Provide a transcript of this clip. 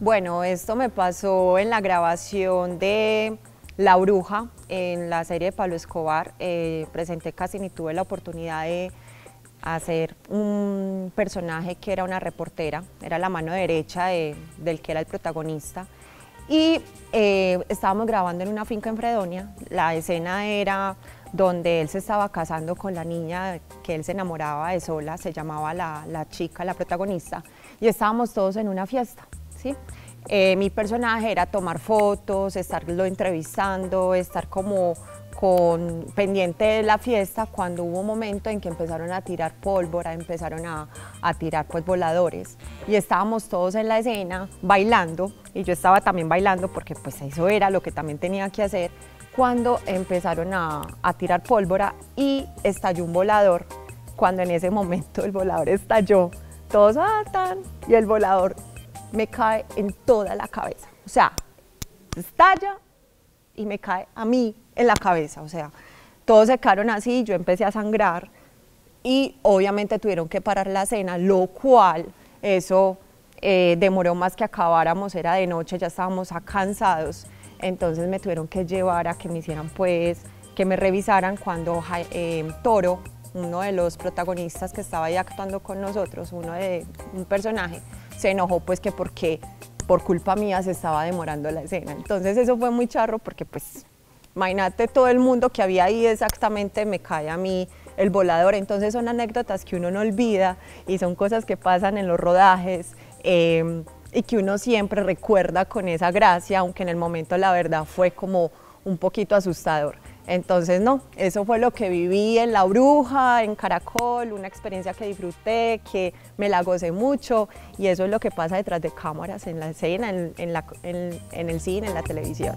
Bueno, esto me pasó en la grabación de La Bruja, en la serie de Pablo Escobar. Presenté casi ni tuve la oportunidad de hacer un personaje que era una reportera, era la mano derecha del que era el protagonista. Y estábamos grabando en una finca en Fredonia. La escena era donde él se estaba casando con la niña que él se enamoraba de sola, se llamaba la chica, la protagonista, y estábamos todos en una fiesta. ¿Sí? Mi personaje era tomar fotos, estarlo entrevistando, estar como pendiente de la fiesta, cuando hubo un momento en que empezaron a tirar pólvora, empezaron a tirar pues voladores, y estábamos todos en la escena bailando, y yo estaba también bailando porque pues eso era lo que también tenía que hacer, cuando empezaron a tirar pólvora y estalló un volador. Cuando en ese momento el volador estalló, todos atan, y el volador me cae en toda la cabeza, o sea, estalla y me cae a mí en la cabeza, o sea, todos se quedaron así, yo empecé a sangrar y obviamente tuvieron que parar la escena, lo cual eso demoró más que acabáramos, era de noche, ya estábamos cansados, entonces me tuvieron que llevar a que me hicieran pues, que me revisaran cuando Toro, uno de los protagonistas que estaba ahí actuando con nosotros, un personaje, se enojó pues que porque por culpa mía se estaba demorando la escena. Entonces eso fue muy charro porque pues imagínate todo el mundo que había ahí, exactamente me cae a mí el volador. Entonces son anécdotas que uno no olvida y son cosas que pasan en los rodajes y que uno siempre recuerda con esa gracia, aunque en el momento la verdad fue como un poquito asustador. Entonces no, eso fue lo que viví en La Bruja, en Caracol, una experiencia que disfruté, que me la gocé mucho, y eso es lo que pasa detrás de cámaras, en la escena, en el cine, en la televisión.